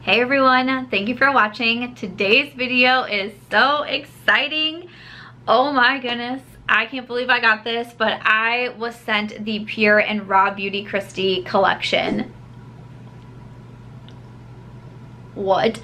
Hey everyone, thank you for watching. Today's video is so exciting. Oh my goodness, I can't believe I got this, but I was sent the PUR and Raw Beauty Kristi collection. What?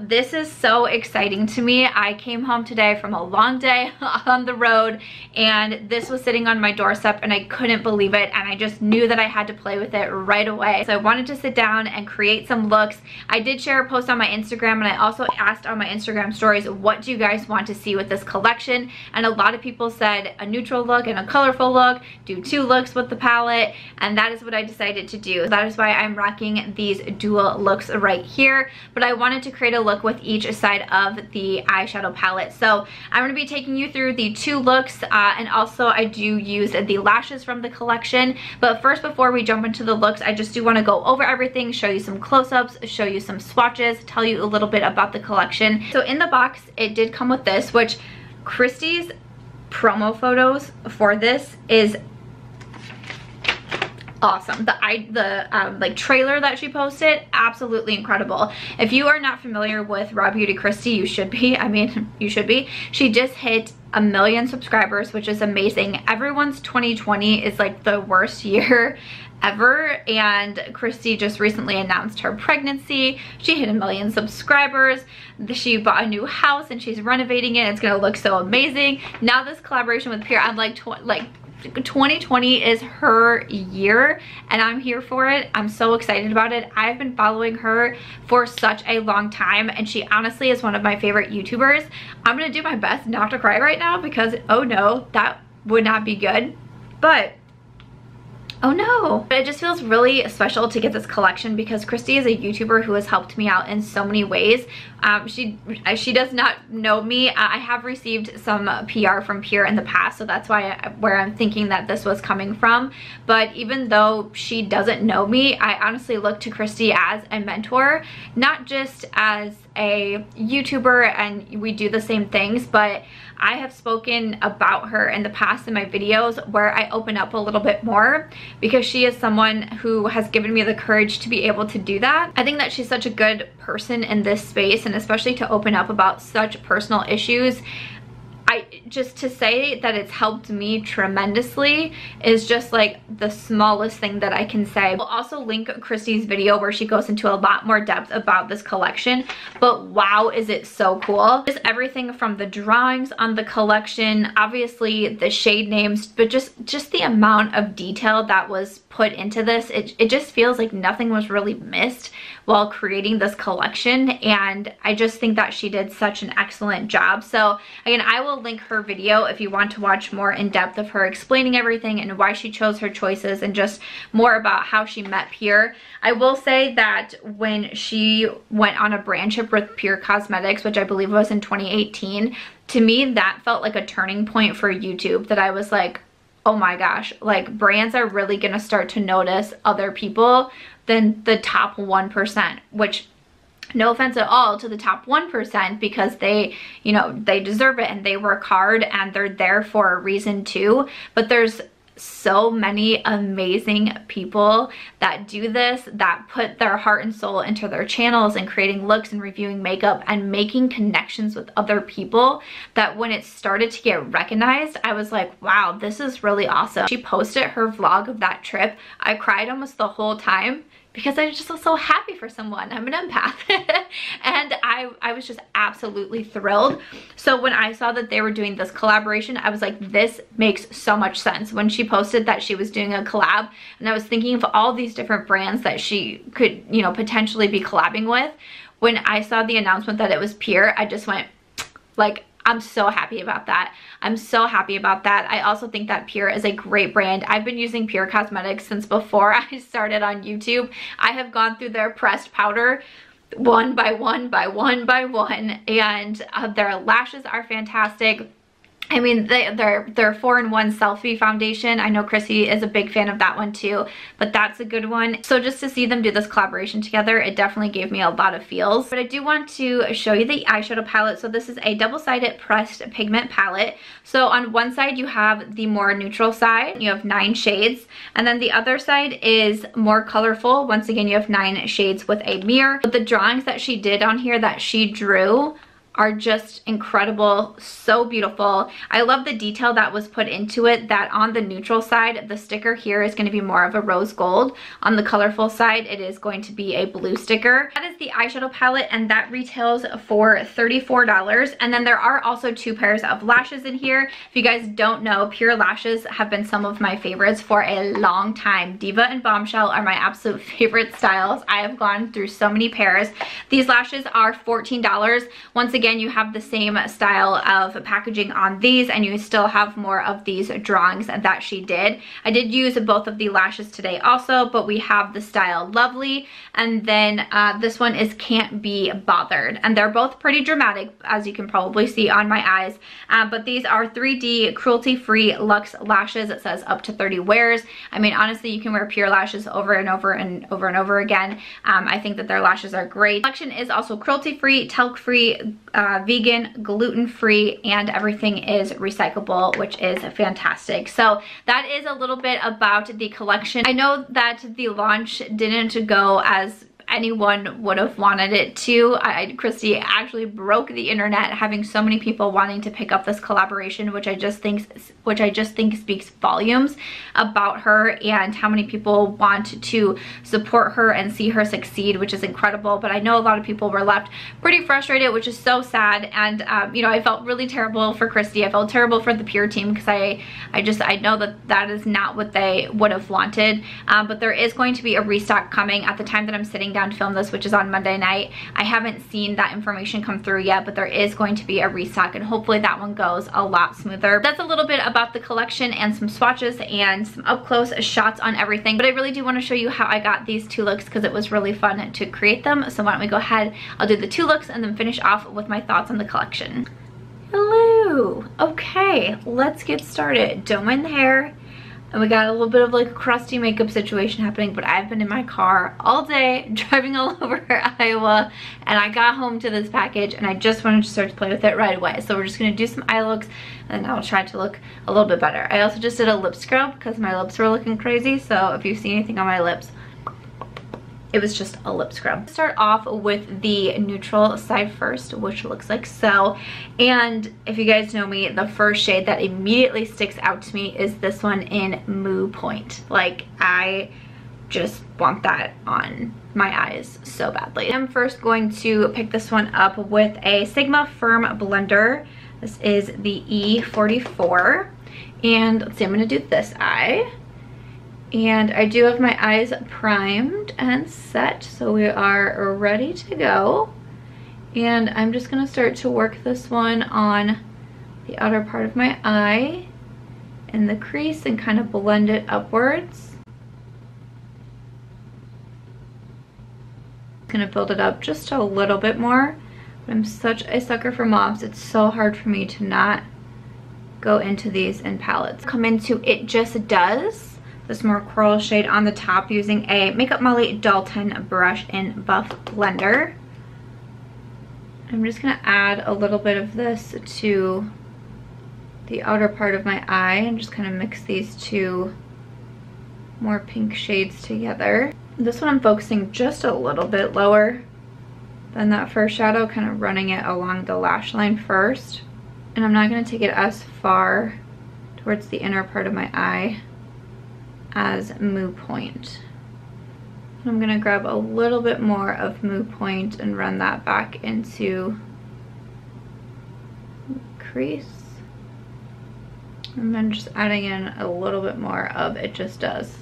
This is so exciting to me. I came home today from a long day on the road and this was sitting on my doorstep and I couldn't believe it, and I just knew that I had to play with it right away. So I wanted to sit down and create some looks. I did share a post on my Instagram and I also asked on my Instagram stories, what do you guys want to see with this collection? And a lot of people said a neutral look and a colorful look, do two looks with the palette, and that is what I decided to do. That is why I'm rocking these dual looks right here. But I wanted to create a look with each side of the eyeshadow palette. So I'm going to be taking you through the two looks and also I do use the lashes from the collection. But first, before we jump into the looks, I just do want to go over everything, show you some close-ups, show you some swatches, tell you a little bit about the collection. So in the box, it did come with this, which Kristi's promo photos for this is awesome. The trailer that she posted, absolutely incredible. If you are not familiar with Raw Beauty Kristi, you should be. I mean, you should be. She just hit 1 million subscribers, which is amazing. Everyone's 2020 is like the worst year ever, and Kristi just recently announced her pregnancy. She hit 1 million subscribers. She bought a new house and she's renovating it. It's gonna look so amazing. Now this collaboration with PUR, I'm like 2020 is her year and I'm here for it. I'm so excited about it. I've been following her for such a long time and she honestly is one of my favorite YouTubers. I'm gonna do my best not to cry right now because oh no, that would not be good, but oh no. But it just feels really special to get this collection because Kristi is a YouTuber who has helped me out in so many ways. She does not know me. I have received some PR from PUR in the past, so that's why where I'm thinking that this was coming from. But even though she doesn't know me, I honestly look to Kristi as a mentor, not just as a YouTuber, and we do the same things, but I have spoken about her in the past in my videos where I open up a little bit more because she is someone who has given me the courage to be able to do that. I think that she's such a good person in this space, and especially to open up about such personal issues. Just to say that it's helped me tremendously is just like the smallest thing that I can say. We'll also link Kristi's video where she goes into a lot more depth about this collection, but wow, is it so cool. Just everything from the drawings on the collection, obviously the shade names, but just the amount of detail that was put into this. It just feels like nothing was really missed while creating this collection, and I just think that she did such an excellent job. So again, I will link her video if you want to watch more in depth of her explaining everything and why she chose her choices and just more about how she met PUR. I will say that when she went on a brand trip with PUR Cosmetics, which I believe was in 2018, to me that felt like a turning point for YouTube, that I was like, oh my gosh, like brands are really gonna start to notice other people than the top 1%, which no offense at all to the top 1% because they, you know, they deserve it and they work hard and they're there for a reason too. But there's so many amazing people that do this, that put their heart and soul into their channels and creating looks and reviewing makeup and making connections with other people, that when it started to get recognized, I was like, wow, this is really awesome. She posted her vlog of that trip. I cried almost the whole time because I just was so happy for someone. I'm an empath. And I was just absolutely thrilled. So when I saw that they were doing this collaboration, I was like, this makes so much sense. When she posted that she was doing a collab, and I was thinking of all these different brands that she could, you know, potentially be collabing with. When I saw the announcement that it was PUR, I just went, like, I'm so happy about that. I'm so happy about that. I also think that PUR is a great brand. I've been using PUR Cosmetics since before I started on YouTube. I have gone through their pressed powder one by one, and their lashes are fantastic. I mean, their 4-in-1 selfie foundation, I know Kristi is a big fan of that one too, but that's a good one. So just to see them do this collaboration together, it definitely gave me a lot of feels. But I do want to show you the eyeshadow palette. So this is a double-sided pressed pigment palette. So on one side you have the more neutral side, you have 9 shades, and then the other side is more colorful. Once again, you have 9 shades with a mirror. But the drawings that she did on here, that she drew, are just incredible, so beautiful. I love the detail that was put into it, that on the neutral side, the sticker here is going to be more of a rose gold. On the colorful side, it is going to be a blue sticker. That is the eyeshadow palette, and that retails for $34. And then there are also 2 pairs of lashes in here. If you guys don't know, PUR lashes have been some of my favorites for a long time. Diva and Bombshell are my absolute favorite styles. I have gone through so many pairs. These lashes are $14. Once again, you have the same style of packaging on these, and you still have more of these drawings that she did. I did use both of the lashes today also, but we have the style Lovely, and then this one is Can't Be Bothered, and they're both pretty dramatic, as you can probably see on my eyes, but these are 3D cruelty-free luxe lashes. It says up to 30 wears. I mean, honestly, you can wear PUR lashes over and over and over and over again. I think that their lashes are great. The collection is also cruelty-free, talc-free, vegan, gluten-free, and everything is recyclable, which is fantastic. So that is a little bit about the collection. I know that the launch didn't go as anyone would have wanted it to. Kristi actually broke the internet, having so many people wanting to pick up this collaboration, which I just think speaks volumes about her and how many people want to support her and see her succeed, which is incredible. But I know a lot of people were left pretty frustrated, which is so sad. And you know, I felt really terrible for Kristi. I felt terrible for the PUR team, because I know that that is not what they would have wanted. But there is going to be a restock coming. At the time that I'm sitting down to film this, which is on Monday night, I haven't seen that information come through yet, but there is going to be a restock, and hopefully that one goes a lot smoother. That's a little bit about the collection and some swatches and some up-close shots on everything. But I really do want to show you how I got these 2 looks, because it was really fun to create them. So why don't we go ahead, I'll do the 2 looks and then finish off with my thoughts on the collection. Hello! Okay, let's get started. Don't mind the hair. And we got a little bit of like a crusty makeup situation happening, but I've been in my car all day driving all over Iowa, and I got home to this package and I just wanted to start to play with it right away. So we're just gonna do some eye looks, and I'll try to look a little bit better. I also just did a lip scrub because my lips were looking crazy, so if you see anything on my lips, it was just a lip scrub. Start off with the neutral side first, which looks like so. And if you guys know me, the first shade that immediately sticks out to me is this one in Moo Point. Like, I just want that on my eyes so badly. I'm first going to pick this one up with a Sigma Firm Blender. This is the E44. And let's see, I'm gonna do this eye. And I do have my eyes primed and set, so we are ready to go. And I'm just gonna start to work this one on the outer part of my eye and the crease, and kind of blend it upwards. Gonna build it up just a little bit more. But I'm such a sucker for mobs, it's so hard for me to not go into these in palettes. Come into It Just Does. This more coral shade on the top, using a Makeup Molly Dalton brush in Buff Blender. I'm just going to add a little bit of this to the outer part of my eye and just kind of mix these 2 more pink shades together. This one I'm focusing just a little bit lower than that first shadow, kind of running it along the lash line first. And I'm not going to take it as far towards the inner part of my eye as Moo Point. I'm gonna grab a little bit more of Moo Point and run that back into the crease. And then just adding in a little bit more of It Just Does.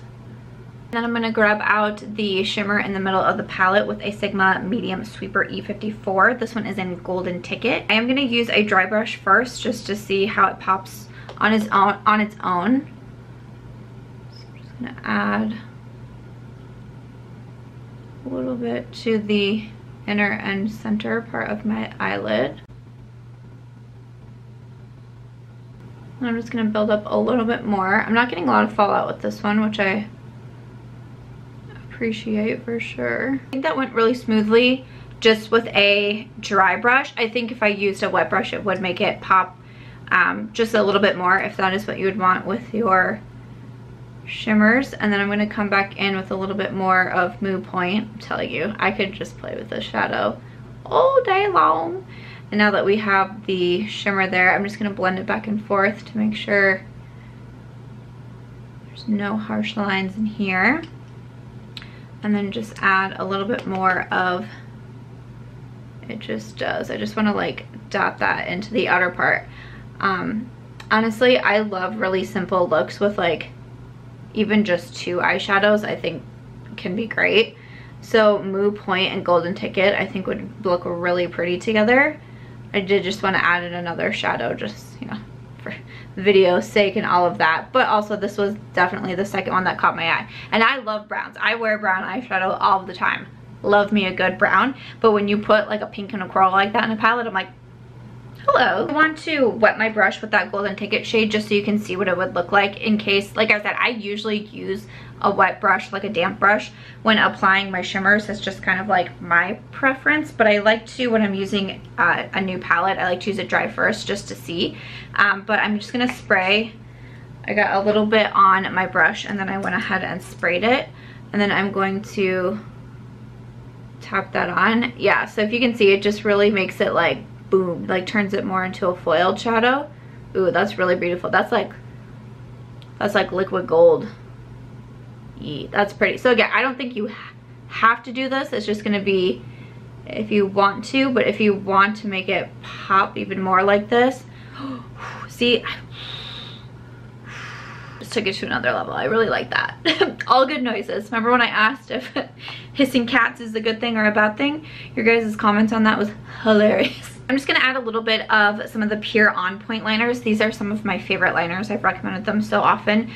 Then I'm gonna grab out the shimmer in the middle of the palette with a Sigma Medium Sweeper E54. This one is in Golden Ticket. I am gonna use a dry brush first just to see how it pops on its own. Gonna add a little bit to the inner and center part of my eyelid. And I'm just going to build up a little bit more. I'm not getting a lot of fallout with this one, which I appreciate for sure. I think that went really smoothly just with a dry brush. I think if I used a wet brush, it would make it pop just a little bit more, if that is what you would want with your shimmers. And then I'm going to come back in with a little bit more of Moo Point. I'm telling you, I could just play with this shadow all day long. And now that we have the shimmer there, I'm just going to blend it back and forth to make sure there's no harsh lines in here. And then just add a little bit more of it just does. I just want to like dot that into the outer part. Honestly, I love really simple looks with like even just two eyeshadows. I think can be great. So Moo Point and Golden Ticket I think would look really pretty together. I did just want to add in another shadow, just, you know, for video's sake and all of that. But also this was definitely the second one that caught my eye. And I love browns. I wear brown eyeshadow all the time. Love me a good brown. But when you put like a pink and a coral like that in a palette, I'm like, hello. I want to wet my brush with that Golden Ticket shade just so you can see what it would look like, in case, like I said, I usually use a wet brush, like a damp brush, when applying my shimmers. That's just kind of like my preference, but I like to, when I'm using a new palette, I like to use it dry first just to see. But I'm just gonna spray. I got a little bit on my brush and then I went ahead and sprayed it, and then I'm going to tap that on. Yeah, so if you can see, it just really makes it like boom, like turns it more into a foiled shadow. Ooh, that's really beautiful. That's like liquid gold. Yeah, that's pretty. So again, I don't think you have to do this. It's just going to be if you want to, but if you want to make it pop even more like this, see, just took it to another level. I really like that. All good noises. Remember when I asked if hissing cats is a good thing or a bad thing? Your guys' comments on that was hilarious. I'm just going to add a little bit of some of the PUR On Point liners. These are some of my favorite liners. I've recommended them so often.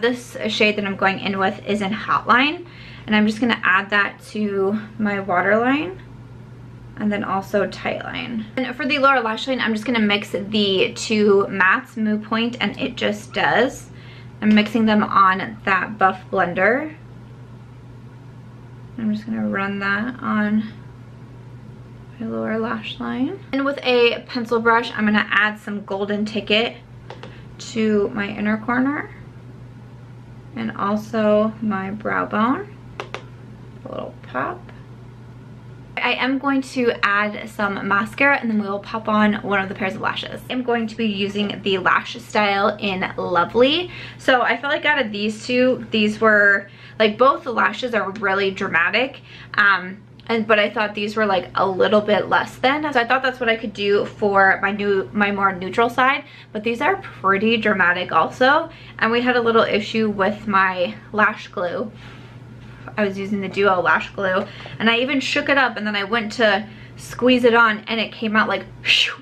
This shade that I'm going in with is in Hotline. And I'm just going to add that to my waterline and then also Tightline. And for the lower lash line, I'm just going to mix the two mattes, Moo Point and It Just Does. I'm mixing them on that buff blender. I'm just going to run that on my lower lash line. And with a pencil brush, I'm going to add some Golden Ticket to my inner corner and also my brow bone. A little pop. I am going to add some mascara and then we will pop on one of the pairs of lashes. I'm going to be using the Lash Style in Lovely. So I feel like out of these two, these were like, both the lashes are really dramatic. But I thought these were like a little bit less than. So I thought that's what I could do for my more neutral side. But these are pretty dramatic also. And we had a little issue with my lash glue. I was using the Duo lash glue. And I even shook it up and then I went to squeeze it on and it came out like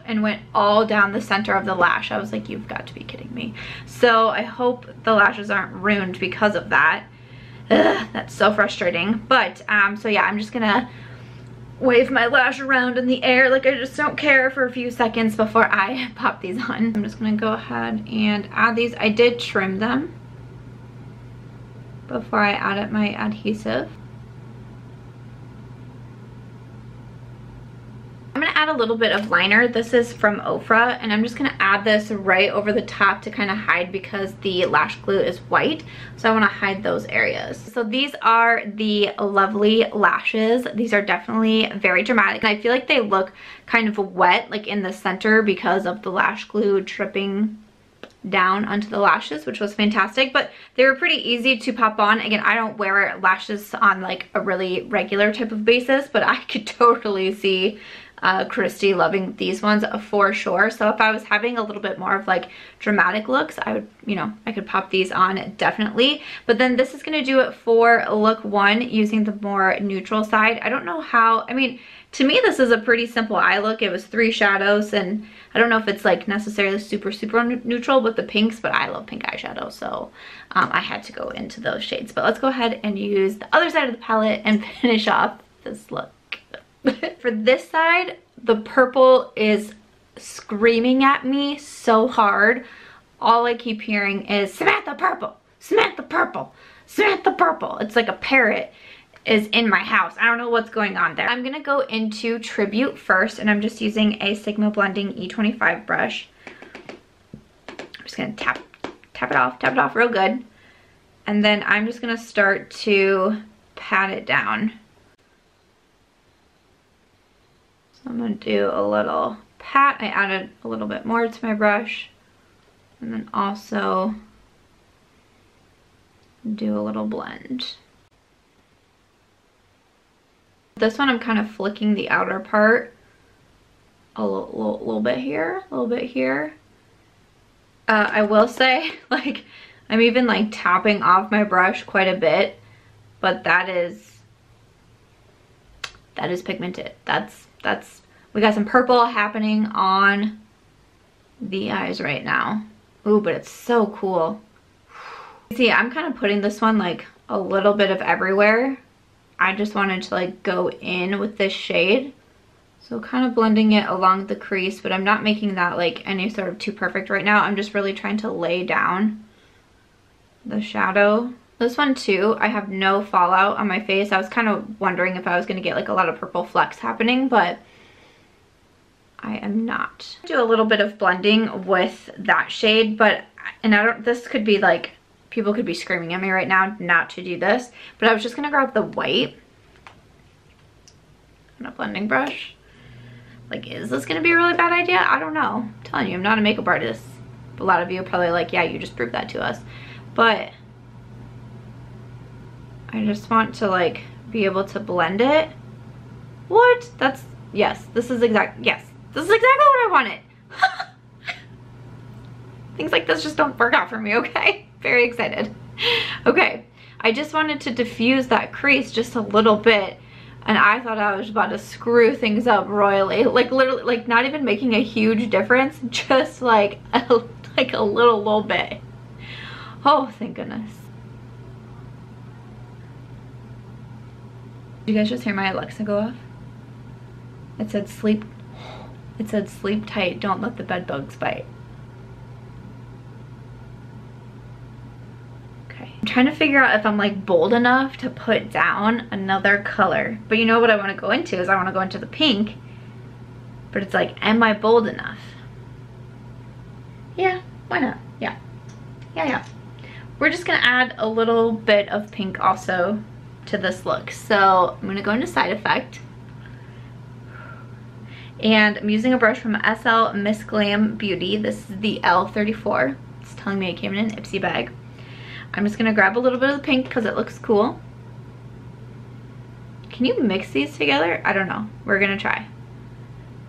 and went all down the center of the lash. I was like, you've got to be kidding me. So I hope the lashes aren't ruined because of that. Ugh, that's so frustrating. But so yeah, I'm just gonna wave my lash around in the air like I just don't care for a few seconds before I pop these on. I'm just gonna go ahead and add these. I did trim them before I added my adhesive. I'm gonna add a little bit of liner. This is from Ofra, and I'm just gonna add this right over the top to kind of hide, because the lash glue is white, so I want to hide those areas. So these are the Lovely lashes. These are definitely very dramatic, and I feel like they look kind of wet, like in the center, because of the lash glue dripping down onto the lashes, which was fantastic. But they were pretty easy to pop on. Again, I don't wear lashes on like a really regular type of basis, but I could totally see Kristi loving these ones for sure. So if I was having a little bit more of like dramatic looks, I would, you know, I could pop these on definitely. But then this is going to do it for look one, using the more neutral side. I don't know how, I mean, to me this is a pretty simple eye look. It was three shadows, and I don't know if it's like necessarily super neutral with the pinks, but I love pink eyeshadow, so I had to go into those shades. But let's go ahead and use the other side of the palette and finish off this look. For this side, the purple is screaming at me so hard. all I keep hearing is Samantha Purple, Samantha Purple, Samantha Purple. It's like a parrot is in my house. I don't know what's going on there. I'm gonna go into Tribute first, and I'm just using a Sigma blending E25 brush. I'm just gonna tap it off real good, and then I'm just gonna start to pat it down. So I'm gonna do a little pat. I added a little bit more to my brush, and then also do a little blend. This one I'm kind of flicking the outer part a little bit here, a little bit here. I will say, like, I'm even like tapping off my brush quite a bit, but that is pigmented. That's we got some purple happening on the eyes right now. Ooh, but it's so cool. See, I'm kind of putting this one like a little bit of everywhere. I just wanted to like go in with this shade. So kind of blending it along the crease, but I'm not making that like any sort of too perfect right now. I'm just really trying to lay down the shadow. This one too, I have no fallout on my face. I was kind of wondering if I was going to get like a lot of purple flecks happening, but I am not. Do a little bit of blending with that shade, but, and I don't, this could be like, people could be screaming at me right now not to do this, but I was just going to grab the white and a blending brush. Like, is this going to be a really bad idea? I don't know. I'm telling you, I'm not a makeup artist. A lot of you are probably like, yeah, you just proved that to us. But I just want to, like, be able to blend it. What? That's, yes, this is exact, yes. This is exactly what I wanted. Things like this just don't work out for me, okay? Very excited. Okay, I just wanted to diffuse that crease just a little bit, and I thought I was about to screw things up royally. Like, literally, like, not even making a huge difference, just like a little bit. Oh, thank goodness. Did you guys just hear my Alexa go off? It said sleep. It said, sleep tight, don't let the bed bugs bite. Okay. I'm trying to figure out if I'm like bold enough to put down another color. But you know what I want to go into is I want to go into the pink. But it's like, am I bold enough? Yeah, why not? Yeah. Yeah, yeah. We're just going to add a little bit of pink also to this look. So I'm going to go into Side Effect. And I'm using a brush from SL Miss Glam Beauty. This is the L34. It's telling me it came in an Ipsy bag. I'm just going to grab a little bit of the pink because it looks cool. Can you mix these together? I don't know. We're going to try.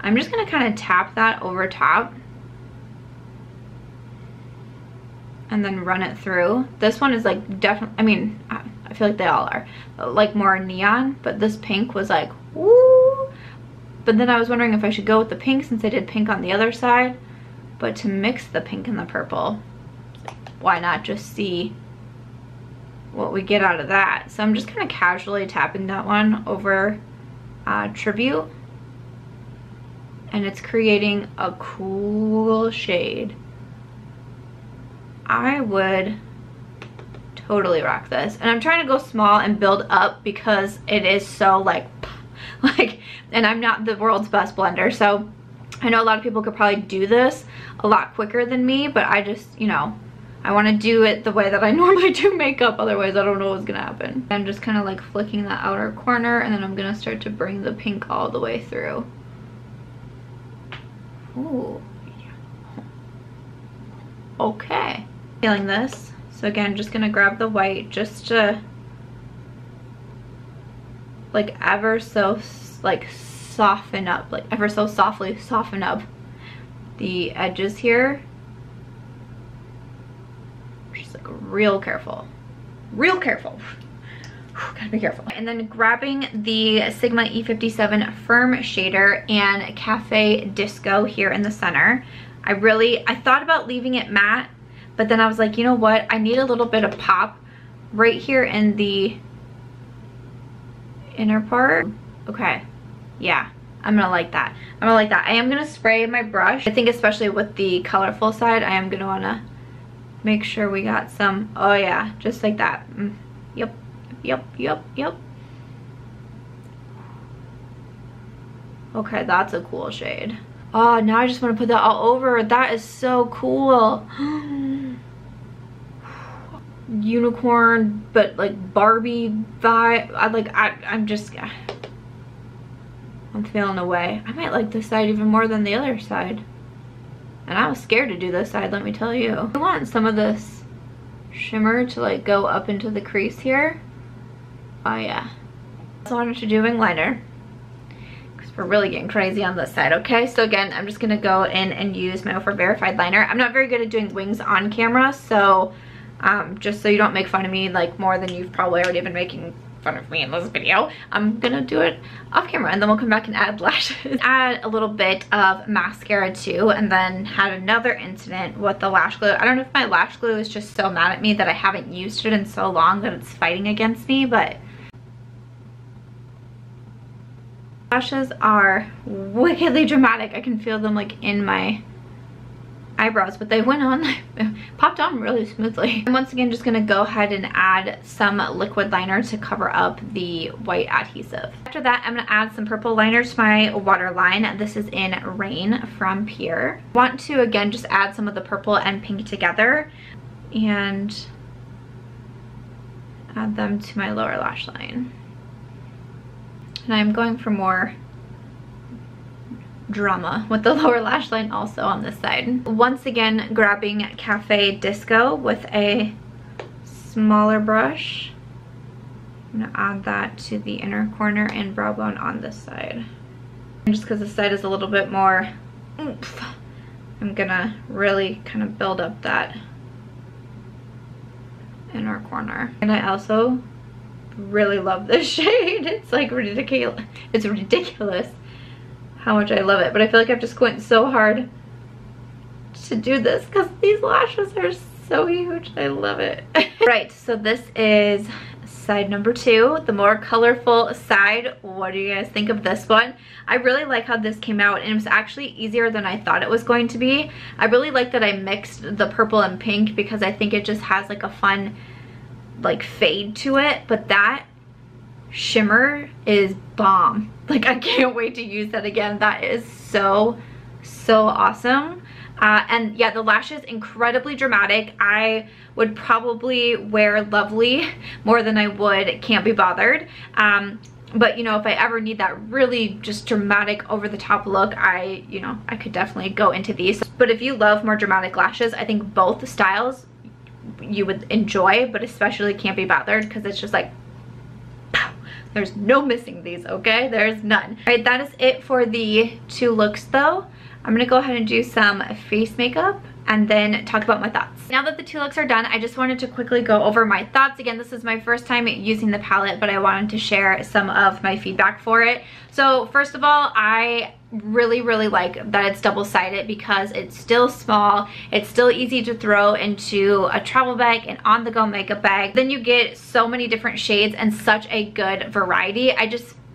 I'm just going to kind of tap that over top. And then run it through. This one is like definitely, I mean, I feel like they all are. Like more neon. But this pink was like, woo. But then I was wondering if I should go with the pink since I did pink on the other side. But to mix the pink and the purple, why not just see what we get out of that? So I'm just kind of casually tapping that one over Tribute. And it's creating a cool shade. I would totally rock this. And I'm trying to go small and build up because it is so like, and I'm not the world's best blender, so I know a lot of people could probably do this a lot quicker than me, but I just, you know, I want to do it the way that I normally do makeup, otherwise I don't know what's gonna happen. I'm just kind of like flicking that outer corner, and then I'm gonna start to bring the pink all the way through. Ooh, yeah. Okay, feeling this. So again, just gonna grab the white just to like ever so like soften up, like ever so softly soften up the edges here. Just like real careful, real careful. Gotta be careful. And then grabbing the Sigma E57 firm shader and Cafe Disco here in the center. I thought about leaving it matte, but then I was like, you know what, I need a little bit of pop right here in the inner part. Okay, yeah, I'm gonna like that. I am gonna spray my brush. I think especially with the colorful side, I am gonna wanna make sure we got some. Oh yeah, just like that. Yep, yep, yep, yep. Okay, that's a cool shade. Oh, now I just want to put that all over. That is so cool. Unicorn, but like Barbie vibe. I'm feeling away. I might like this side even more than the other side. And I was scared to do this side, let me tell you. I want some of this shimmer to like go up into the crease here. Oh yeah. So I'm just doing liner. We're really getting crazy on this side, okay? So again, I'm just gonna go in and use my Ofra Verified Liner. I'm not very good at doing wings on camera, so just so you don't make fun of me like more than you've probably already been making fun of me in this video, I'm gonna do it off camera, and then we'll come back and add lashes. Add a little bit of mascara too, and then had another incident with the lash glue. I don't know if my lash glue is just so mad at me that I haven't used it in so long that it's fighting against me, but lashes are wickedly dramatic. I can feel them like in my eyebrows, but they went on, popped on really smoothly. And once again, just gonna go ahead and add some liquid liner to cover up the white adhesive. After that, I'm gonna add some purple liner to my waterline. This is in Rain from PUR. Want to again just add some of the purple and pink together and add them to my lower lash line. And I'm going for more drama with the lower lash line also on this side. Once again, grabbing Cafe Disco with a smaller brush. I'm gonna add that to the inner corner and brow bone on this side. And just because this side is a little bit more oomph, I'm gonna really kind of build up that inner corner. And I also really love this shade. It's like ridiculous. It's ridiculous how much I love it, but I feel like I've just squinted so hard to do this because these lashes are so huge. I love it. Right, so this is side number two, the more colorful side. What do you guys think of this one? I really like how this came out, and it was actually easier than I thought it was going to be. I really like that I mixed the purple and pink because I think it just has like a fun like fade to it, but that shimmer is bomb. Like I can't wait to use that again. That is so awesome. And yeah, the lashes incredibly dramatic. I would probably wear Lovely more than I would Can't Be Bothered. But you know, if I ever need that really just dramatic over the top look, I could definitely go into these. But if you love more dramatic lashes, I think both styles you would enjoy, but especially Can't Be Bothered because it's just like pow, there's no missing these, okay? There's none. All right, that is it for the two looks though. I'm gonna go ahead and do some face makeup and then talk about my thoughts. Now that the two looks are done, I just wanted to quickly go over my thoughts. Again, this is my first time using the palette, but I wanted to share some of my feedback for it. So first of all, I really like that it's double-sided because it's still small, it's still easy to throw into a travel bag and on-the-go makeup bag. Then you get so many different shades and such a good variety.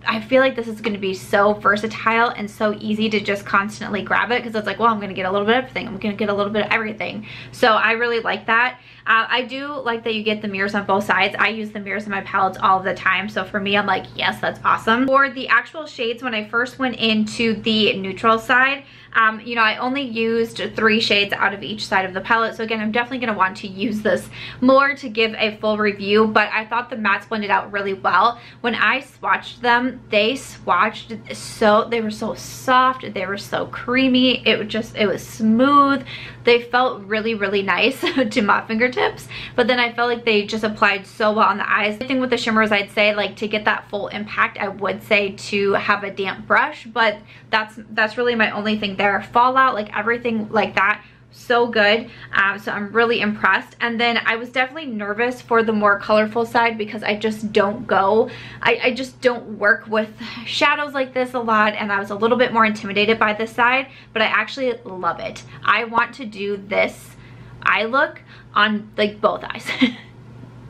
I feel like this is going to be so versatile and so easy to just constantly grab it because it's like, well, I'm going to get a little bit of everything. I'm going to get a little bit of everything. So I really like that. I do like that you get the mirrors on both sides. I use the mirrors in my palettes all the time. So for me, I'm like, yes, that's awesome. For the actual shades, when I first went into the neutral side, you know, I only used 3 shades out of each side of the palette. So again, I'm definitely going to want to use this more to give a full review, but I thought the mattes blended out really well. When I swatched them, they swatched so, they were so soft. They were so creamy. It was smooth. They felt really nice to my fingertips, but then I felt like they just applied so well on the eyes. The thing with the shimmers, I'd say like to get that full impact, I would say to have a damp brush, but that's really my only thing. Their fallout, like everything like that, so good. So I'm really impressed. And then I was definitely nervous for the more colorful side because I just don't go, I just don't work with shadows like this a lot, and I was a little bit more intimidated by this side, but I actually love it. I want to do this eye look on like both eyes.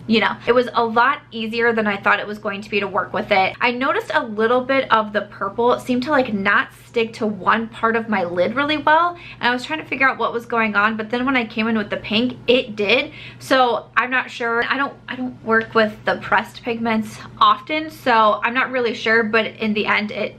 you know, it was a lot easier than I thought it was going to be to work with it. I noticed a little bit of the purple. It seemed to like not stick to one part of my lid really well, and I was trying to figure out what was going on, but then when I came in with the pink, it did. So I'm not sure. I don't work with the pressed pigments often, so I'm not really sure, but in the end it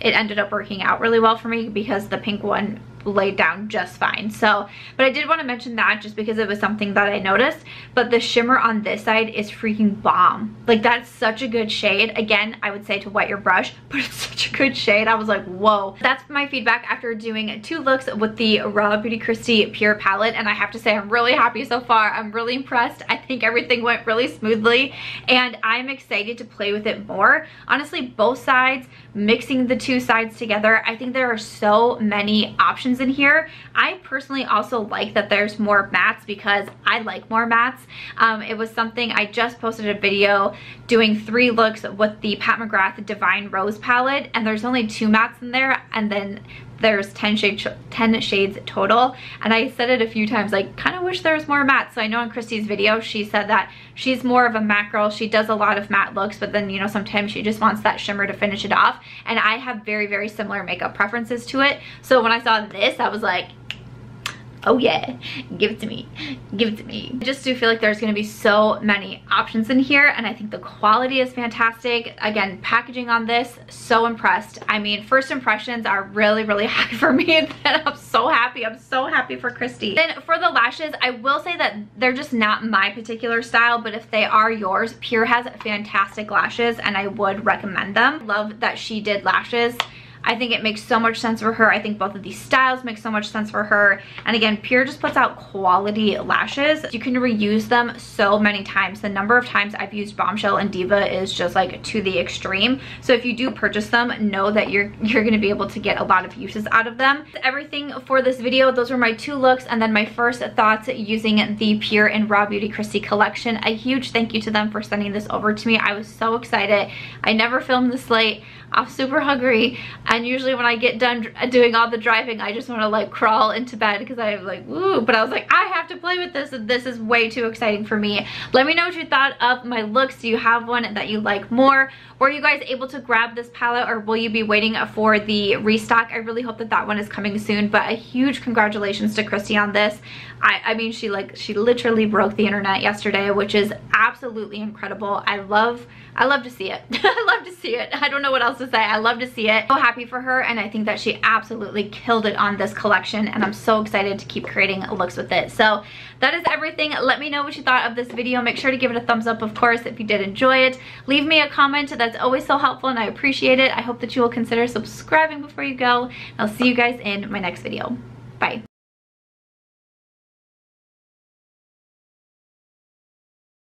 ended up working out really well for me because the pink one laid down just fine. So, but I did want to mention that just because it was something that I noticed. But the shimmer on this side is freaking bomb. Like, that's such a good shade. Again, I would say to wet your brush, but it's such a good shade. I was like, whoa. That's my feedback after doing two looks with the Raw Beauty Kristi Pure palette, and I have to say I'm really happy so far. I'm really impressed. I think everything went really smoothly, and I'm excited to play with it more. Honestly, both sides, mixing the two sides together, I think there are so many options in here. I personally also like that there's more mattes because I like more mattes. It was something I just posted a video doing three looks with the Pat McGrath Divine Rose palette, and there's only two mattes in there, and then there's 10 shades total. And I said it a few times, like, kind of wish there was more matte. So I know in Kristi's video, she said that she's more of a matte girl. She does a lot of matte looks, but then, you know, sometimes she just wants that shimmer to finish it off. And I have very, very similar makeup preferences to it. So when I saw this, I was like, oh yeah, give it to me, give it to me. I just do feel like there's gonna be so many options in here, and I think the quality is fantastic. Again, packaging on this, so impressed. I mean, first impressions are really, really high for me. I'm so happy. I'm so happy for Kristi. Then for the lashes, I will say that they're just not my particular style, but if they are yours, PUR has fantastic lashes, and I would recommend them. Love that she did lashes. I think it makes so much sense for her. I think both of these styles make so much sense for her. And again, PUR just puts out quality lashes. You can reuse them so many times. The number of times I've used Bombshell and Diva is just like to the extreme. So if you do purchase them, know that you're gonna be able to get a lot of uses out of them. That's everything for this video. Those were my two looks and then my first thoughts using the PUR and Raw Beauty Kristi collection. A huge thank you to them for sending this over to me. I was so excited. I never filmed this late. I'm super hungry. And usually when I get done doing all the driving, I just want to like crawl into bed because I'm like, ooh, but I was like, I have to play with this. This is way too exciting for me. Let me know what you thought of my looks. Do you have one that you like more? Were you guys able to grab this palette, or will you be waiting for the restock? I really hope that that one is coming soon, but a huge congratulations to Kristi on this. I mean, she literally broke the internet yesterday, which is absolutely incredible. I love to see it. I love to see it. I don't know what else to say. I love to see it. So happy for her, and I think that she absolutely killed it on this collection, and I'm so excited to keep creating looks with it. So that is everything. Let me know what you thought of this video. Make sure to give it a thumbs up, of course, if you did enjoy it. Leave me a comment. That's always so helpful, and I appreciate it. I hope that you will consider subscribing before you go. I'll see you guys in my next video. Bye.